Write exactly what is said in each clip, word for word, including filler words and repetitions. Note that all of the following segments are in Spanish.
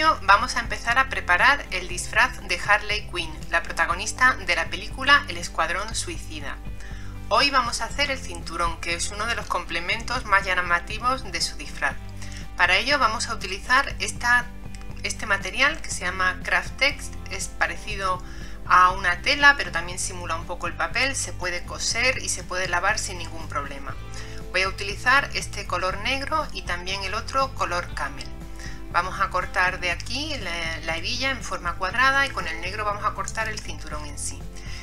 principio vamos a empezar a preparar el disfraz de Harley Quinn, la protagonista de la película El Escuadrón Suicida. Hoy vamos a hacer el cinturón, que es uno de los complementos más llamativos de su disfraz. Para ello vamos a utilizar esta, este material que se llama Krafttex, es parecido a una tela pero también simula un poco el papel, se puede coser y se puede lavar sin ningún problema. Voy a utilizar este color negro y también el otro color camel. Vamos a cortar de aquí la, la hebilla en forma cuadrada y con el negro vamos a cortar el cinturón en sí.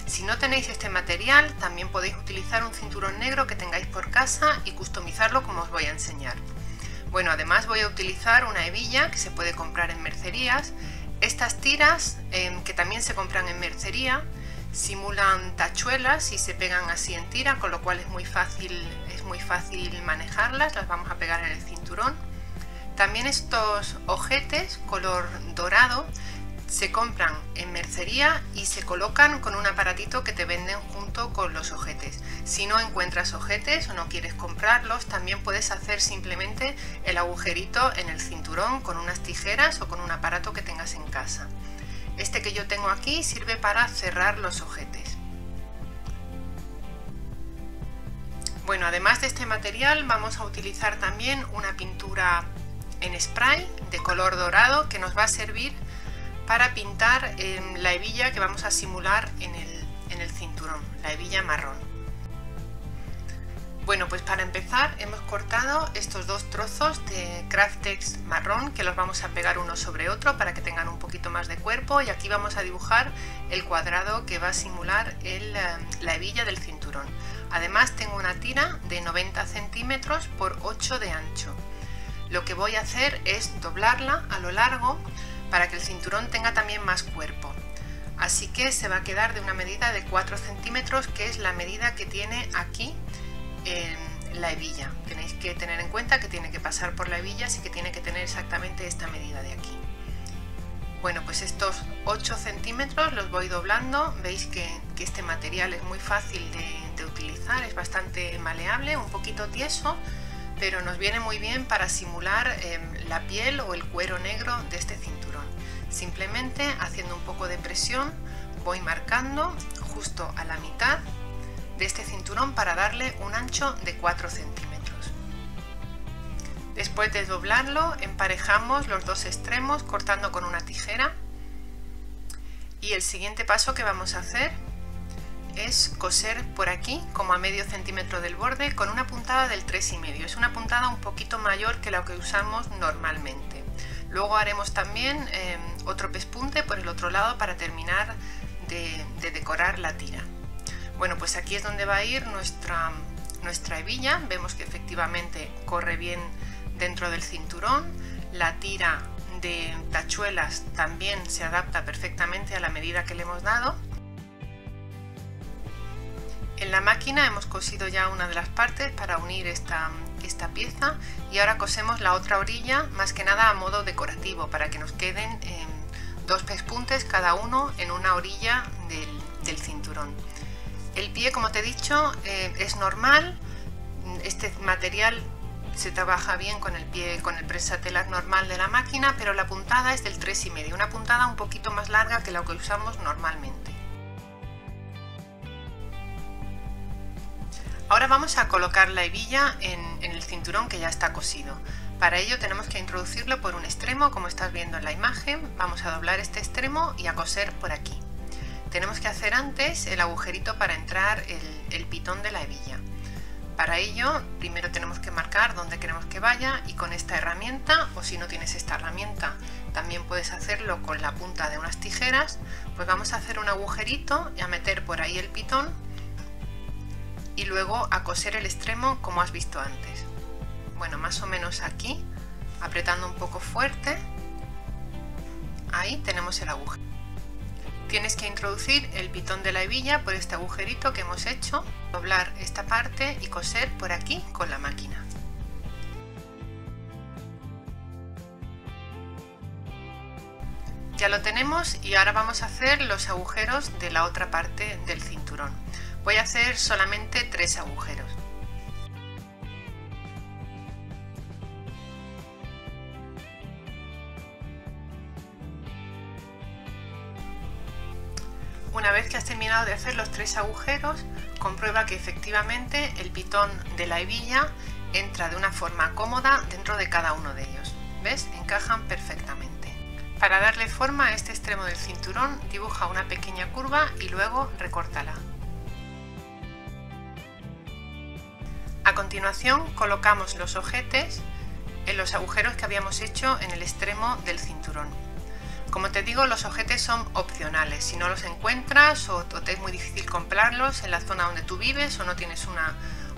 Si no tenéis este material, también podéis utilizar un cinturón negro que tengáis por casa y customizarlo como os voy a enseñar. Bueno, además voy a utilizar una hebilla que se puede comprar en mercerías. Estas tiras, eh, que también se compran en mercería, simulan tachuelas y se pegan así en tira, con lo cual es muy fácil, es muy fácil manejarlas. Las vamos a pegar en el cinturón. También estos ojetes color dorado se compran en mercería y se colocan con un aparatito que te venden junto con los ojetes. Si no encuentras ojetes o no quieres comprarlos, también puedes hacer simplemente el agujerito en el cinturón con unas tijeras o con un aparato que tengas en casa. Este que yo tengo aquí sirve para cerrar los ojetes. Bueno, además de este material vamos a utilizar también una pintura en spray de color dorado que nos va a servir para pintar eh, la hebilla que vamos a simular en el, en el cinturón, la hebilla marrón. Bueno, pues para empezar hemos cortado estos dos trozos de Krafttex marrón que los vamos a pegar uno sobre otro para que tengan un poquito más de cuerpo, y aquí vamos a dibujar el cuadrado que va a simular el, la hebilla del cinturón. Además tengo una tira de noventa centímetros por ocho de ancho. Lo que voy a hacer es doblarla a lo largo para que el cinturón tenga también más cuerpo, así que se va a quedar de una medida de cuatro centímetros, que es la medida que tiene aquí en la hebilla. Tenéis que tener en cuenta que tiene que pasar por la hebilla, así que tiene que tener exactamente esta medida de aquí. Bueno, pues estos ocho centímetros los voy doblando. Veis que, que este material es muy fácil de, de utilizar, es bastante maleable, un poquito tieso, pero nos viene muy bien para simular eh, la piel o el cuero negro de este cinturón. Simplemente haciendo un poco de presión voy marcando justo a la mitad de este cinturón para darle un ancho de cuatro centímetros. Después de doblarlo emparejamos los dos extremos cortando con una tijera, y el siguiente paso que vamos a hacer es coser por aquí como a medio centímetro del borde con una puntada del tres y medio. Es una puntada un poquito mayor que la que usamos normalmente. Luego haremos también eh, otro pespunte por el otro lado para terminar de, de decorar la tira. Bueno, pues aquí es donde va a ir nuestra, nuestra hebilla. Vemos que efectivamente corre bien dentro del cinturón. La tira de tachuelas también se adapta perfectamente a la medida que le hemos dado. En la máquina hemos cosido ya una de las partes para unir esta, esta pieza, y ahora cosemos la otra orilla, más que nada a modo decorativo, para que nos queden eh, dos pespuntes cada uno en una orilla del, del cinturón. El pie, como te he dicho, eh, es normal. Este material se trabaja bien con el pie, con el prensatelas normal de la máquina, pero la puntada es del tres y medio, una puntada un poquito más larga que la que usamos normalmente. Ahora vamos a colocar la hebilla en, en el cinturón que ya está cosido. Para ello tenemos que introducirlo por un extremo, como estás viendo en la imagen. Vamos a doblar este extremo y a coser por aquí. Tenemos que hacer antes el agujerito para entrar el, el pitón de la hebilla. Para ello primero tenemos que marcar dónde queremos que vaya, y con esta herramienta, o si no tienes esta herramienta también puedes hacerlo con la punta de unas tijeras, pues vamos a hacer un agujerito y a meter por ahí el pitón, y luego a coser el extremo como has visto antes. Bueno, más o menos aquí, apretando un poco fuerte, ahí tenemos el agujero. Tienes que introducir el pitón de la hebilla por este agujerito que hemos hecho, doblar esta parte y coser por aquí con la máquina. Ya lo tenemos, y ahora vamos a hacer los agujeros de la otra parte del cinturón. Voy a hacer solamente tres agujeros. terminado de hacer los tres agujeros, comprueba que efectivamente el pitón de la hebilla entra de una forma cómoda dentro de cada uno de ellos. ¿Ves? Encajan perfectamente. Para darle forma a este extremo del cinturón, dibuja una pequeña curva y luego recórtala. A continuación, colocamos los ojetes en los agujeros que habíamos hecho en el extremo del cinturón. Como te digo, los ojetes son opcionales. Si no los encuentras o te es muy difícil comprarlos en la zona donde tú vives o no tienes una,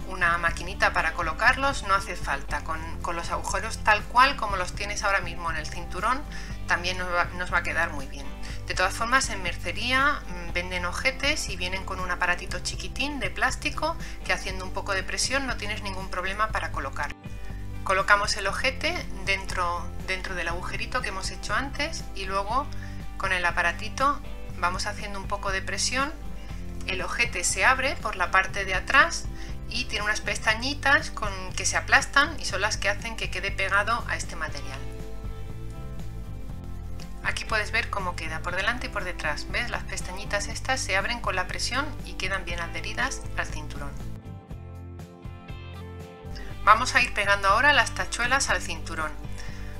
una maquinita para colocarlos, no hace falta. Con, con los agujeros tal cual como los tienes ahora mismo en el cinturón, también nos va, nos va a quedar muy bien. De todas formas, en mercería venden ojetes y vienen con un aparatito chiquitín de plástico que, haciendo un poco de presión, no tienes ningún problema para colocarlo. Colocamos el ojete dentro, dentro del agujerito que hemos hecho antes y luego con el aparatito vamos haciendo un poco de presión. El ojete se abre por la parte de atrás y tiene unas pestañitas con, que se aplastan y son las que hacen que quede pegado a este material. Aquí puedes ver cómo queda por delante y por detrás. ¿Ves? Las pestañitas estas se abren con la presión y quedan bien adheridas al cinturón. Vamos a ir pegando ahora las tachuelas al cinturón.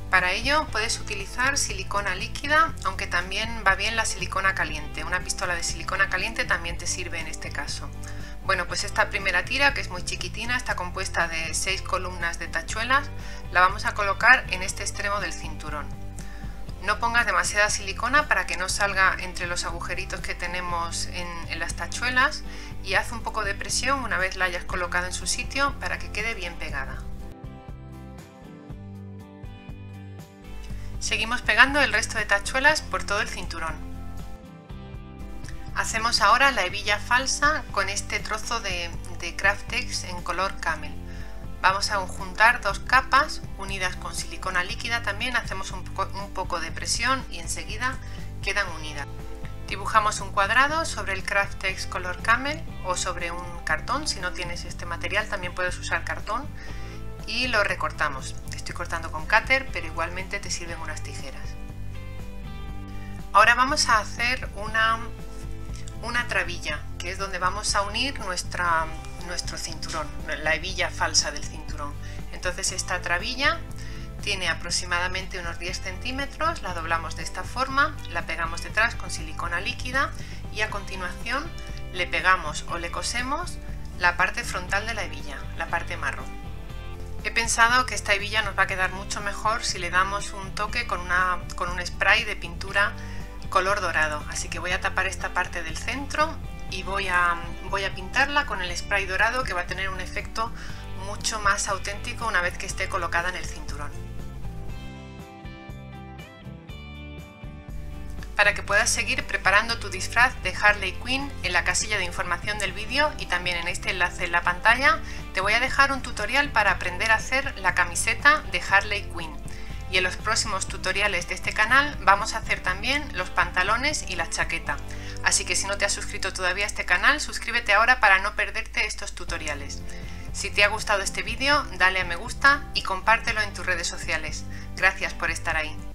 Para ello puedes utilizar silicona líquida, aunque también va bien la silicona caliente. Una pistola de silicona caliente también te sirve en este caso. Bueno, pues esta primera tira, que es muy chiquitina, está compuesta de seis columnas de tachuelas, la vamos a colocar en este extremo del cinturón. No pongas demasiada silicona para que no salga entre los agujeritos que tenemos en, en las tachuelas, y haz un poco de presión una vez la hayas colocado en su sitio para que quede bien pegada. Seguimos pegando el resto de tachuelas por todo el cinturón. Hacemos ahora la hebilla falsa con este trozo de, de Krafttex en color camel. Vamos a juntar dos capas unidas con silicona líquida, también hacemos un poco, un poco de presión y enseguida quedan unidas. Dibujamos un cuadrado sobre el Krafttex color camel o sobre un cartón. Si no tienes este material también puedes usar cartón, y lo recortamos. Estoy cortando con cáter, pero igualmente te sirven unas tijeras. Ahora vamos a hacer una, una trabilla, que es donde vamos a unir nuestra... nuestro cinturón, la hebilla falsa del cinturón. Entonces esta trabilla tiene aproximadamente unos diez centímetros, la doblamos de esta forma, la pegamos detrás con silicona líquida y a continuación le pegamos o le cosemos la parte frontal de la hebilla, la parte marrón. He pensado que esta hebilla nos va a quedar mucho mejor si le damos un toque con, una, con un spray de pintura color dorado, así que voy a tapar esta parte del centro y voy a, voy a pintarla con el spray dorado, que va a tener un efecto mucho más auténtico una vez que esté colocada en el cinturón. Para que puedas seguir preparando tu disfraz de Harley Quinn, en la casilla de información del vídeo y también en este enlace en la pantalla te voy a dejar un tutorial para aprender a hacer la camiseta de Harley Quinn, y en los próximos tutoriales de este canal vamos a hacer también los pantalones y la chaqueta. Así que si no te has suscrito todavía a este canal, suscríbete ahora para no perderte estos tutoriales. Si te ha gustado este vídeo, dale a me gusta y compártelo en tus redes sociales. Gracias por estar ahí.